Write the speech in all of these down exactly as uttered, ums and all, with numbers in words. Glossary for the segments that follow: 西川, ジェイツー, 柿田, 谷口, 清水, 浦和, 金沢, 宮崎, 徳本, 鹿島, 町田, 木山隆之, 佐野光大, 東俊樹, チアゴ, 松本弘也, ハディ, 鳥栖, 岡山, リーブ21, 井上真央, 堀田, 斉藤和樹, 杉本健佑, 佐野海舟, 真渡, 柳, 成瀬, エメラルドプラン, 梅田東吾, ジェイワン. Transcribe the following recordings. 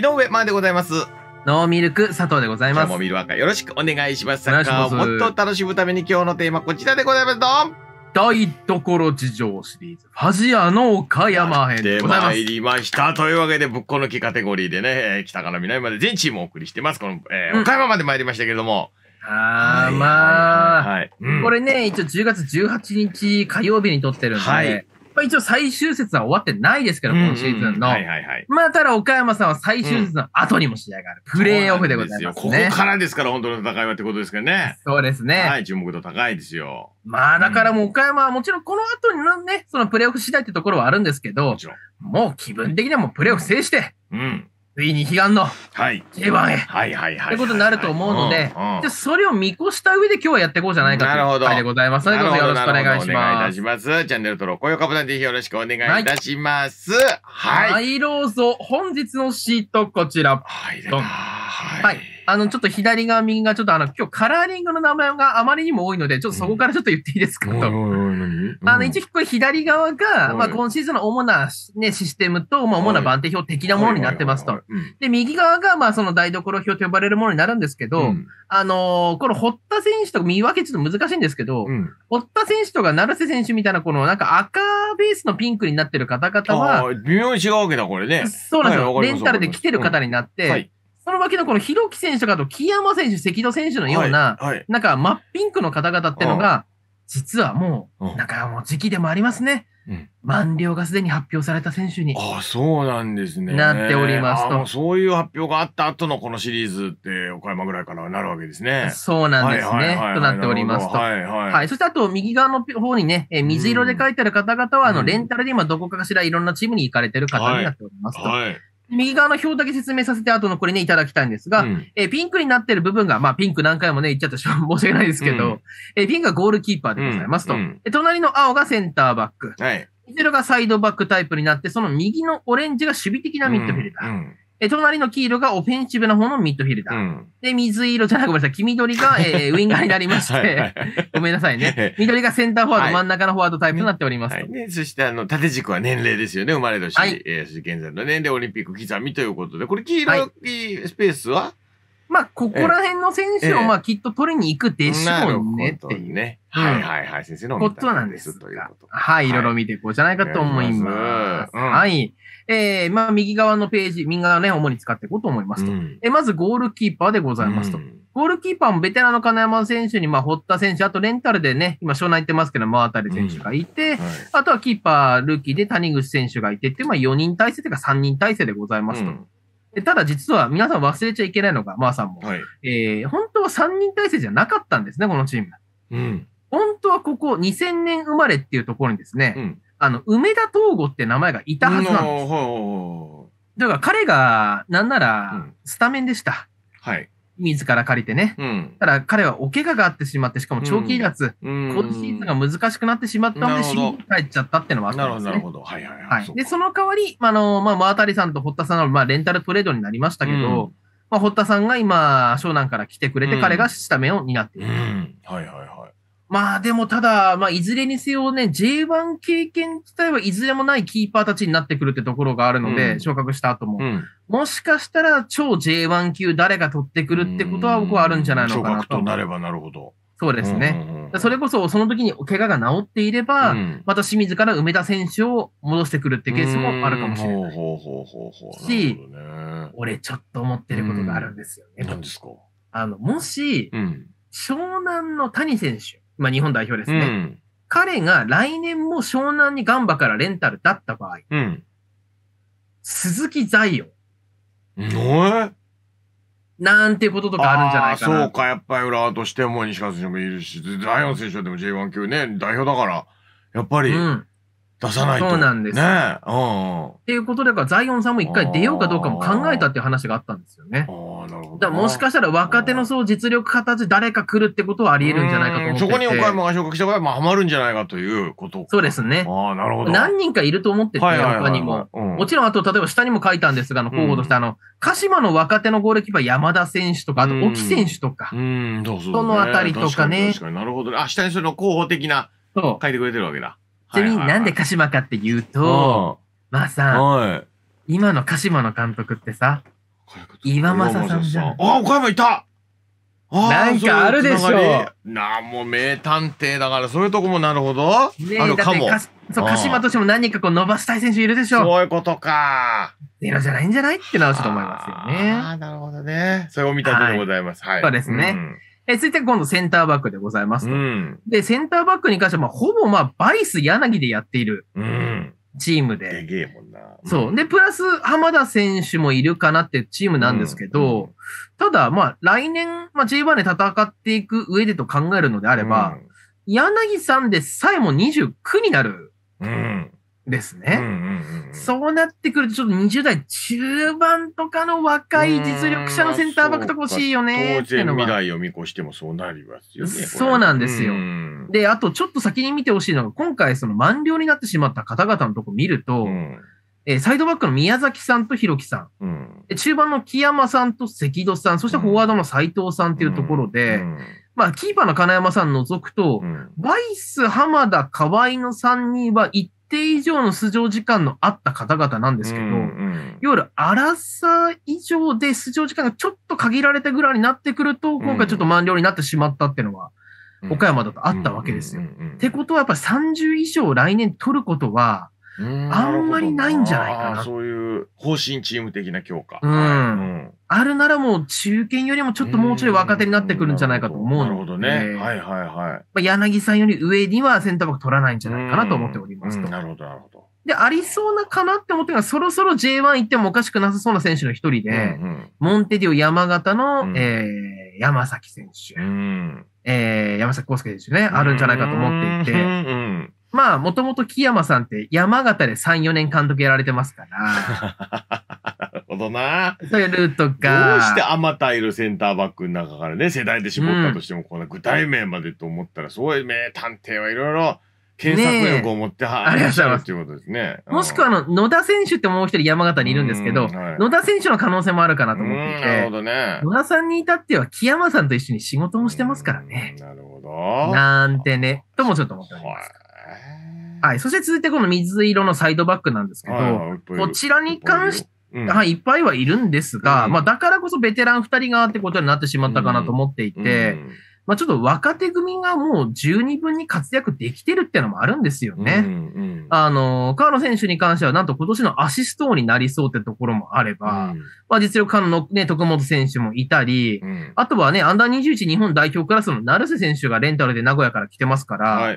井上真央でございます。ノーミルク佐藤でございます。今日もミルワーカーよろしくお願いします。サッカーをもっと楽しむために今日のテーマこちらでございます。どん台所事情シリーズファジアの岡山編でございます。やってまいりました。というわけでぶっこ抜きカテゴリーでね、北から南まで全チームをお送りしてます。この、えーうん、岡山まで参りましたけれども。ああ、まあ、これね、一応じゅうがつじゅうはちにち火曜日に撮ってるんで、はい、まあ一応最終節は終わってないですけど、今シーズンの。まあ、ただ岡山さんは最終節の後にも試合がある。プレーオフでございますね。ここからですから、本当の戦いはってことですけどね。そうですね。はい、注目度高いですよ。まあ、だからもう岡山はもちろんこの後にね、そのプレーオフ次第ってところはあるんですけど、もう気分的にはもうプレーオフ制して、うん。ついに悲願の ジェイワン へということになると思うので、それを見越した上で今日はやっていこうじゃないかという回でございますので、よろしくお願いします。チャンネル登録、高評価ボタンぜひよろしくお願いいたします。はい。はい、どうぞ、本日のシートこちら。はい。はい。あの、ちょっと左側、右側、ちょっとあの、今日カラーリングの名前があまりにも多いので、ちょっとそこからちょっと言っていいですかと。あの、一応、これ左側が、まあ、今シーズンの主なね、システムと、まあ、主な番手表的なものになってますと。で、右側が、まあ、その台所表と呼ばれるものになるんですけど、あの、この堀田選手と見分けちょっと難しいんですけど、堀田選手とか成瀬選手みたいな、このなんか赤ベースのピンクになってる方々は、微妙に違うわけだ、これね。そうなんですよ。レンタルで来てる方になって、その脇のこの弘樹選手とかと木山選手、関戸選手のような、なんか真っピンクの方々ってのが、実はもう、なんかもう時期でもありますね。満了がすでに発表された選手に。ああ、そうなんですね。なっておりますと。そういう発表があった後のこのシリーズって、岡山ぐらいからなるわけですね。そうなんですね。となっておりますと。はいはい。はい。そしてあと、右側の方にね、水色で書いてある方々は、あの、レンタルで今どこかかしらいろんなチームに行かれてる方になっておりますと。はい。右側の表だけ説明させて、後のこれね、いただきたいんですが、うん、えピンクになってる部分が、まあ、ピンク何回もね、言っちゃったし、申し訳ないですけど、うん、えピンクがゴールキーパーでございますと、うんうん、隣の青がセンターバック、はい、水色がサイドバックタイプになって、その右のオレンジが守備的なミッドフィルダー。うんうんえ、隣の黄色がオフェンシブな方のミッドフィルダー。うん、で、水色じゃなくごめんなさい、黄緑が、えー、ウィンガーになりまして、はいはい、ごめんなさいね。緑がセンターフォワード、はい、真ん中のフォワードタイプになっております、はいはいね。そして、あの、縦軸は年齢ですよね、生まれ年。はい、えー、そして現在の年齢、オリンピック刻みということで、これ黄色いスペースは、はいまあ、ここら辺の選手を、まあ、きっと取りに行くでしょうね、っていうね。はいはいはい、先生のことなんですが。はい、いろいろ見ていこうじゃないかと思います。はい。えー、まあ、右側のページ、右側ね、主に使っていこうと思いますと。え、まず、ゴールキーパーでございますと。ゴールキーパーもベテランの金山選手に、まあ、堀田選手、あとレンタルでね、今、湘南行ってますけど、真渡選手がいて、あとはキーパー、ルーキーで谷口選手がいてって、まあ、よにん体制というかさんにん体制でございますと。ただ実は皆さん忘れちゃいけないのが、まあさんも。はい、えー、本当はさんにん体制じゃなかったんですね、このチーム。うん。本当はここにせんねん生まれっていうところにですね、うん、あの、梅田東吾って名前がいたはずなんです。だから彼が、なんなら、スタメンでした。うん、はい。自ら借りてね。うん、ただ彼はお怪我があってしまって、しかも長期離脱、うん、今シーズンが難しくなってしまったので、シーズンに帰っちゃったっていうのはあったんですね。なるほど、なるほど。はいはいはい。で、その代わり、あの、まあ、真渡さんと堀田さんの、まあ、レンタルトレードになりましたけど、うん、まあ、堀田さんが今、湘南から来てくれて、うん、彼がスタメンを担っている。うん、はいはいはい。まあでもただ、まあいずれにせよね、ジェイワン 経験自体はいずれもないキーパーたちになってくるってところがあるので、うん、昇格した後も。うん、もしかしたら超 ジェイワン 級誰が取ってくるってことは僕はあるんじゃないのかなと。昇格となればなるほど。そうですね。それこそその時に怪我が治っていれば、うん、また清水から梅田選手を戻してくるってケースもあるかもしれない。し、ね、俺ちょっと思ってることがあるんですよね。何ですか？あの、もし、うん、湘南の谷選手、まあ日本代表ですね。うん、彼が来年も湘南にガンバからレンタルだった場合、うん、鈴木財陽。うん、なんてこととかあるんじゃないかな。そうか、やっぱり浦和としても西川選手もいるし、財陽選手でも ジェイワン 級ね、代表だから、やっぱり出さないと、うん、そうなんですね。うん、っていうことで、財陽さんも一回出ようかどうかも考えたっていう話があったんですよね。だからもしかしたら若手のそう実力形誰か来るってことはあり得るんじゃないかと思ってて、そこに岡山が昇格した場合はハマるんじゃないかということ。そうですね。ああ、なるほど。何人かいると思ってて、他にも。もちろん、あと、例えば下にも書いたんですが、あの、候補として、あの、鹿島の若手のゴールキーパー山田選手とか、あと、沖選手とか、うん、そのあたりとかね。確かに、なるほどね。あ、下にその候補的な、書いてくれてるわけだ。ちなみになんで鹿島かっていうと、まあさ、今の鹿島の監督ってさ、岩政さんじゃん。あ、岡山いた。なんかあるでしょ。なあ、もう名探偵だから、そういうとこもなるほど。あるかも。そう、鹿島としても何人かこう伸ばしたい選手いるでしょ。そういうことか。ゼロじゃないんじゃないってなると思いますよね。ああ、なるほどね。それを見たとでございます。はい。そうですね。え、続いて今度センターバックでございます。で、センターバックに関しては、ほぼまあ、バイス柳でやっている。うん。チームで。でげえもんな。そう。で、プラス、浜田選手もいるかなってチームなんですけど、うん、ただ、まあ、来年、まあ、ジェイワン で戦っていく上でと考えるのであれば、うん、柳さんでさえもにじゅうきゅうになる、うんですね。そうなってくると、ちょっとにじゅう代中盤とかの若い実力者のセンターバックとか欲しいよね。当然未来を見越してもそうなりますよね。そうなんですよ。で、あとちょっと先に見てほしいのが、今回その満了になってしまった方々のとこ見ると、うん、えー、サイドバックの宮崎さんと弘樹さん、うん、中盤の木山さんと関戸さん、そしてフォワードの斎藤さんというところで、うんうんうん、まあ、キーパーの金山さん除くと、うん、バイス、浜田、河合のさんにんは一定以上の出場時間のあった方々なんですけど、うんうん、いわゆる荒さ以上で出場時間がちょっと限られたぐらいになってくると、今回ちょっと満了になってしまったっていうのは、岡山だとあったわけですよ。ってことはやっぱりさんじゅう以上来年取ることは、あんまりないんじゃないかな。そういう方針チーム的な強化。うん。あるならもう中堅よりもちょっともうちょい若手になってくるんじゃないかと思うので。なるほどね。はいはいはい。柳さんより上にはセンターバック取らないんじゃないかなと思っておりますと。なるほどなるほど。で、ありそうなかなって思ってるのは、そろそろ ジェイワン 行ってもおかしくなさそうな選手の一人で、モンテディオ山形の山崎選手。山崎康介選手ね、あるんじゃないかと思っていて。まあ、もともと木山さんって山形でさん、よねん監督やられてますから。なるほどな。そういうルートか。どうしてあまたいるセンターバックの中からね、世代で絞ったとしても、こんな具体名までと思ったら、そういう名探偵はいろいろ検索力を持ってはりましたっていうことですね。もしくは、あの、野田選手ってもう一人山形にいるんですけど、はい、野田選手の可能性もあるかなと思っていて。なるほどね。野田さんに至っては木山さんと一緒に仕事もしてますからね。なるほど。なんてね、ともちょっと思っております。はい。そして続いてこの水色のサイドバックなんですけど、こちらに関して、はい、いっぱいはいるんですが、まあだからこそベテランふたりがってことになってしまったかなと思っていて、まあちょっと若手組がもう十二分に活躍できてるっていうのもあるんですよね。あの、川野選手に関してはなんと今年のアシスト王になりそうってところもあれば、まあ実力派のね、徳本選手もいたり、あとはね、アンダーにじゅういち日本代表クラスの成瀬選手がレンタルで名古屋から来てますから、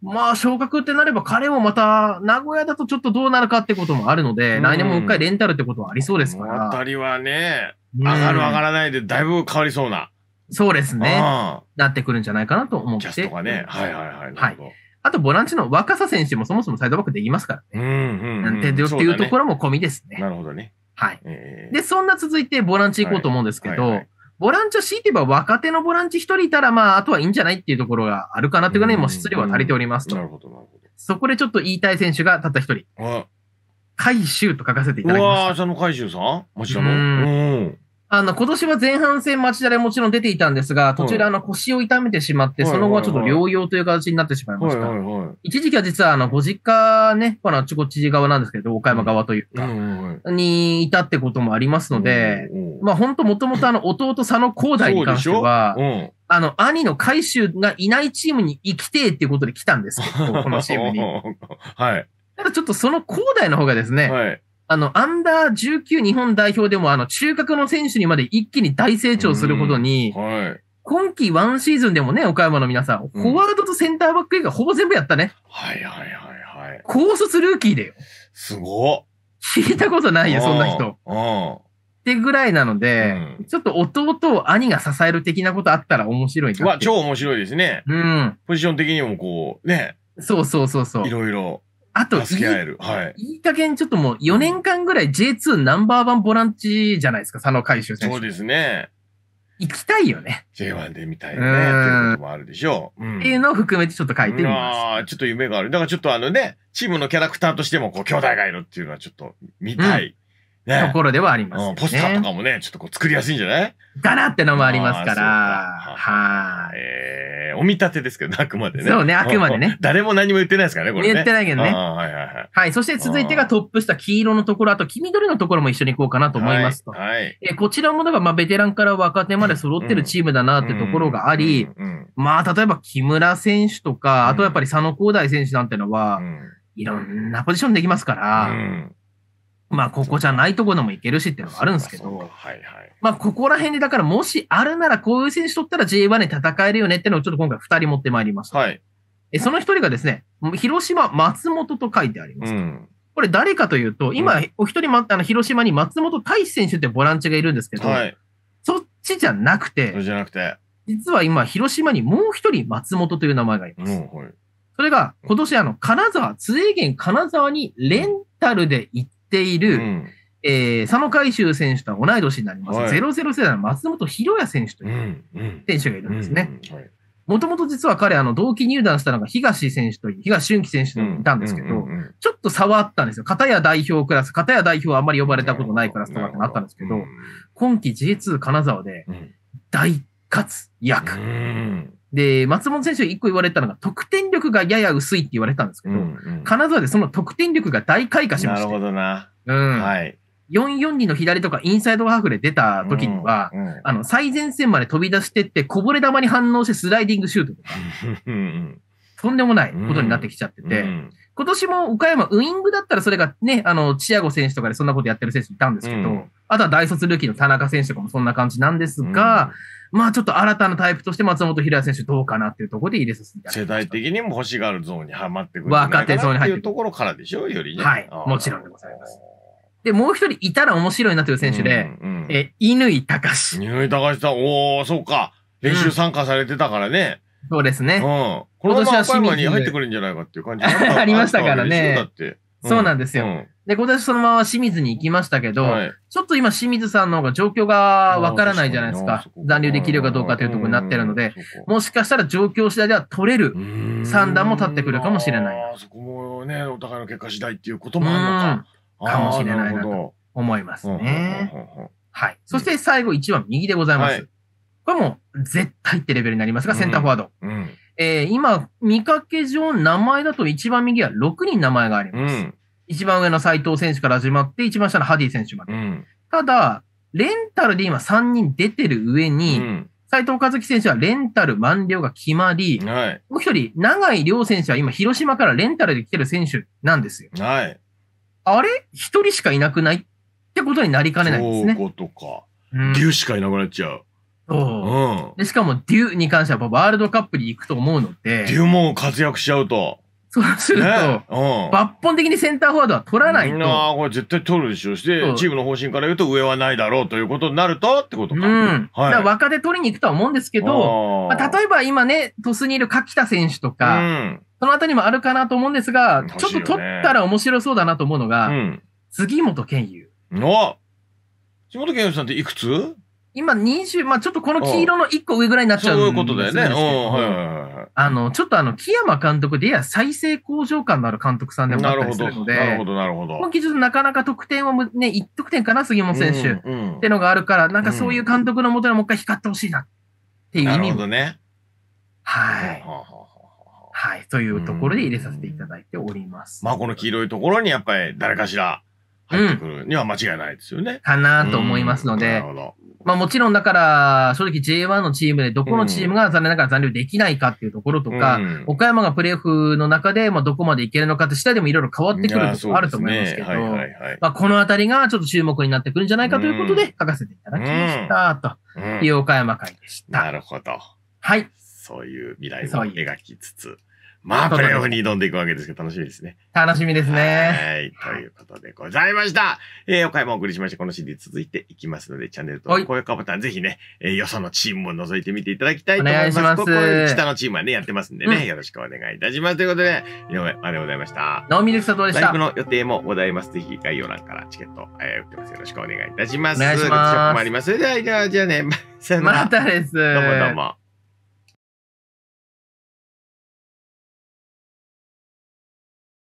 まあ昇格ってなれば彼もまた名古屋だとちょっとどうなるかってこともあるので、うん、来年もう一回レンタルってことはありそうですから。このあたりはね、上がる上がらないでだいぶ変わりそうな。そうですね。なってくるんじゃないかなと思って。キャストがね。はいはいはい。はい。あとボランチの若さ選手もそもそもサイドバックできますからね。うんうんうん。なんて、っていうところも込みですね。なるほどね。はい。えー、で、そんな続いてボランチ行こうと思うんですけど、はいはいはい、ボランチを強いて言えば若手のボランチ一人いたら、まあ、あとはいいんじゃないっていうところがあるかなっていうかね、もう質量は足りておりますと。なるほど、なるほど。そこでちょっと言いたい選手がたった一人。海舟と書かせていただきました。うわー、その海舟さん町田の。あの、今年は前半戦町田でもちろん出ていたんですが、途中であの腰を痛めてしまって、その後はちょっと療養という形になってしまいました。一時期は実はあの、ご実家ね、このあちこち側なんですけど、岡山側というか、にいたってこともありますので、まあ本当もともとあの、弟佐野光大に関しては、あの、兄の海舟がいないチームに行きてえっていうことで来たんですけど、このチームに。はい。ただちょっとその光大の方がですね、はい。あの、アンダーじゅうきゅう日本代表でも、あの、中核の選手にまで一気に大成長することに、はい、今季ワンシーズンでもね、岡山の皆さん、フォワードとセンターバック以外ほぼ全部やったね。はいはいはいはい。高卒ルーキーだよ。すごい。聞いたことないよ、そんな人。ってぐらいなので、うん、ちょっと弟を兄が支える的なことあったら面白いな。まあ、超面白いですね。うん。ポジション的にもこう、ね。そうそうそうそう。いろいろ。あと、いい加減ちょっともうよねんかんぐらい ジェイツー ナンバーワンボランチじゃないですか、佐野海舟選手。そうですね。行きたいよね。ジェイワン で見たいよね。っていうこともあるでしょう。っていうのを含めてちょっと書いてみます。ああ、ちょっと夢がある。だからちょっとあのね、チームのキャラクターとしても、こう、兄弟がいるっていうのはちょっと見たい。ところではあります、ね。ポスターとかもね、ちょっとこう作りやすいんじゃない？だなってのもありますから。はい。えー、お見立てですけど、あくまでね。そうね、あくまでね。誰も何も言ってないですからね、これね。言ってないけどね。はいはいはい。はい、そして続いてがトップ下黄色のところ、あと黄緑のところも一緒に行こうかなと思いますと。はいはい、えー、こちらもだから、まあ、ベテランから若手まで揃ってるチームだなってところがあり、まあ、例えば木村選手とか、あとやっぱり佐野光大選手なんてのは、うん、いろんなポジションできますから、うん、まあ、ここじゃないところでもいけるしっていうのがあるんですけど、まあ、ここら辺で、だから、もしあるなら、こういう選手取ったら ジェイワン に戦えるよねっていうのをちょっと今回ふたり持ってまいりました。はい、えそのひとりがですね、広島松本と書いてあります。うん、これ誰かというと、今、お一人、ま、あの広島に松本大志選手ってボランチがいるんですけど、はい、そっちじゃなくて、それじゃなくて実は今、広島にもうひとり松本という名前がいます。うん、はい、それが、今年、あの、金沢、津江源金沢にレンタルで行って、ている、うん、えー、佐野海舟選手とは同い年になります、はい、ゼロゼロ世代の松本弘也選手という選手がいるんですね。もともと実は彼、あの同期入団したのが東選手という、東俊樹選手といたんですけど、ちょっと差はあったんですよ。片や代表クラス、片や代表はあんまり呼ばれたことないクラスとかってなったんですけど、うん、今季 ジェイツー 金沢で大活躍。うん、で、松本選手一個言われたのが、得点力がやや薄いって言われたんですけど、うん、うん、金沢でその得点力が大開花しました。なるほどな。うん。はい。よんよんにの左とかインサイドハーフで出た時には、うん、うん、あの、最前線まで飛び出してって、こぼれ球に反応してスライディングシュートとか、とんでもないことになってきちゃってて、うん、うん、今年も岡山ウイングだったらそれがね、あの、チアゴ選手とかでそんなことやってる選手いたんですけど、うん、あとは大卒ルーキーの田中選手とかもそんな感じなんですが、うん、まあちょっと新たなタイプとして松本弘也選手どうかなっていうところで入れさせていただきました。世代的にも欲しがるゾーンにはまってくるんじゃないかなっていうところからでしょうよりね。はい。もちろんでございます。で、もう一人いたら面白いなという選手で、うん、うん、え、乾貴士。乾貴士さん、おー、そうか。練習参加されてたからね。うん、そうですね。うん。このまま岡山に入ってくるんじゃないかっていう感じありましたからね。だって。そうなんですよ。うん、で、今年そのまま清水に行きましたけど、はい、ちょっと今清水さんの方が状況がわからないじゃないですか。残留できるかどうかというところになってるので、もしかしたら状況次第では取れる算段も立ってくるかもしれない。あそこもね、お互いの結果次第っていうこともあるのか。かもしれないなと思いますね。はい。そして最後いちばん右でございます。はい、これも絶対ってレベルになりますが、センターフォワード。うんうん、えー、今、見かけ上、名前だと一番右はろくにん名前があります。うん、一番上の斉藤選手から始まって、一番下のハディ選手まで。うん、ただ、レンタルで今さんにん出てる上に、うん、斉藤和樹選手はレンタル満了が決まり、はい、もう一人、永井亮選手は今広島からレンタルで来てる選手なんですよ。はい、あれ一人しかいなくないってことになりかねないんですね。そういうことか。うん、龍しかいなくなっちゃう。そう、うん、でしかも、デューに関してはワールドカップに行くと思うので。デューも活躍しちゃうと。そうすると、ね、うん、抜本的にセンターフォワードは取らないと。みんな、これ絶対取るでしょうし、して、チームの方針から言うと上はないだろうということになるとってことか。うん。はい、だから若手取りに行くとは思うんですけど、まあ、例えば今ね、鳥栖にいる柿田選手とか、うん、そのあたりもあるかなと思うんですが、ね、ちょっと取ったら面白そうだなと思うのが、うん、杉本健佑。あ、杉本健佑さんっていくつ？今にじゅう、まあちょっとこの黄色のいっこ上ぐらいになっちゃうんですけど。そういうことだよね。あの、ちょっとあの、木山監督でやや再生向上感のある監督さんでもあったりするので、なるほど、なるほど。今季ちょっとなかなか得点をね、いちとくてんかな、杉本選手、うん、ってのがあるから、なんかそういう監督のもとでもう一回光ってほしいなっていう意味も。なるほどね。はい。はい。というところで入れさせていただいております。まあこの黄色いところにやっぱり誰かしら入ってくるには間違いないですよね。うん、かなと思いますので、うん、なるほど。まあもちろんだから、正直 ジェイワン のチームでどこのチームが残念ながら残留できないかっていうところとか、うん、岡山がプレーオフの中でまあどこまでいけるのかって次第でもいろいろ変わってくることあると思いますけど、まあこのあたりがちょっと注目になってくるんじゃないかということで書かせていただきました、うん、という岡山会でした。うん、なるほど。はい。そういう未来を描きつつ、まあプレーオフに挑んでいくわけですけど楽しみですね。楽しみですね。はい。ということでございました。えー、岡山をお送りしました。このシリーズ続いていきますので、チャンネル登録、高評価ボタン、ぜひね、えー、よそのチームも覗いてみていただきたいと思います。お願いします。下のチームはね、やってますんでね、うん、よろしくお願いいたします。ということで、井上ありでございました。ナオミルク佐藤でした。ライブの予定もございます。ぜひ概要欄からチケット、えー、売ってます。よろしくお願いいたします。お願いします。告知もあります。それでは、じゃあね、またです。どうもどうも。